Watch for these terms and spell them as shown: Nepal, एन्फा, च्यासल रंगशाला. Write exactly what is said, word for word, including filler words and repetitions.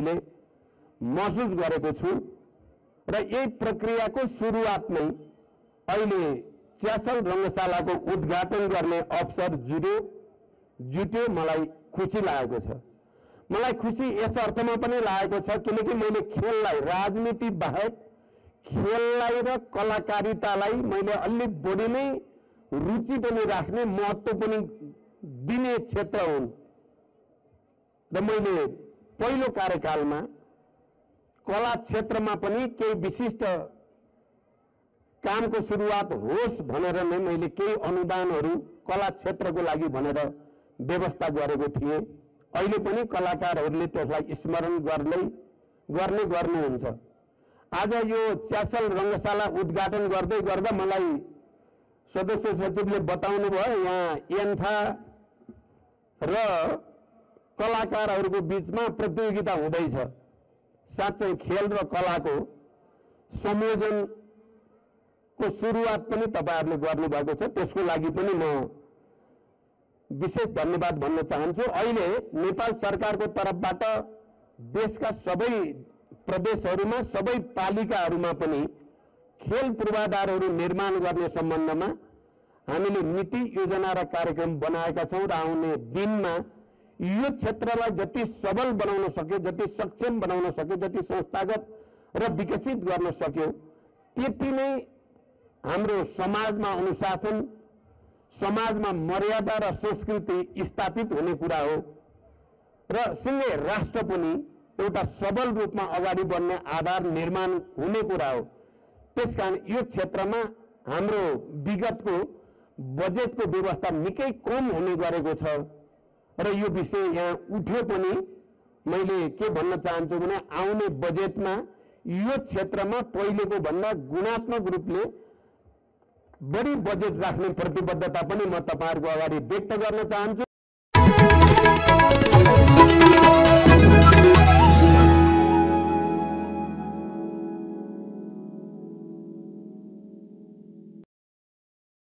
मैले महसुस गरेको छु र यही प्रक्रियाको सुरुवातमै अहिले च्यासल रंगशालाको उद्घाटन गर्ने अवसर जुट्यो जुट्यो मलाई खुसी लागेको छ। मलाई खुसी यस अर्थमा पनि लागेको छ किनकि मैले खेललाई राजनीति बाहेक खेललाई र कलाकारितालाई मैले अलि बढी नै रुचि पनि राख्ने महत्त्व पनि दिने क्षेत्र हुन् र मैले पहिलो कार्यकालमा कला क्षेत्रमा पनि केही विशिष्ट कामको सुरुवात होस् भनेर नै मैले केही अनुदानहरू कला क्षेत्रको लागि भनेर व्यवस्था गरेको थिएँ। अहिले पनि कलाकारहरूले त्यसलाई स्मरण गर्दै गर्ने गर्नुहुन्छ। आज यो च्यासल रंगशाला उद्घाटन गर्दै गर्दा मलाई सदस्य सचिवले बताउनु भयो यहाँ एन्फा र कलाकारहरूको बीचमा प्रतियोगिता हुँदैछ। साँच्चै खेल र कलाको संयोजन को सुरुवात पनि तपाईहरुले गर्नु भएको छ, त्यसको लागि पनि म विशेष धन्यवाद भन्न चाहन्छु। अहिले नेपाल सरकारको तर्फबाट देशका सबै प्रदेशहरुमा सबै पालिकाहरुमा पनि खेल पूर्वाधारहरु निर्माण गर्ने सम्बन्धमा हामीले नीति योजना र कार्यक्रम बनाएका छौं र आउने दिनमा यो क्षेत्रलाई जति सबल बनाउन सक्यो, जति सक्षम बनाउन सक्यो, जति संस्थागत र विकसित गर्न सक्यो त्यति नै हाम्रो समाजमा अनुशासन, समाजमा मर्यादा र संस्कृति स्थापित हुने कुरा हो र सँगै राष्ट्र पनि एउटा सबल रूपमा अगाडि बढ्ने आधार निर्माण हुने कुरा हो। त्यसकारण यो क्षेत्रमा हाम्रो विगतको बजेटको व्यवस्था निकै कम हुने गरेको छ र यो विषय यहाँ उठ्यो पनि मैले के भन्न चाहन्छु भने आउने बजेटमा यो क्षेत्रमा पहिलेको भन्दा गुणात्मक रूपले बढी बजेट राख्ने प्रतिबद्धता पनि म तपाईहरुको अगाडि व्यक्त गर्न चाहन्छु।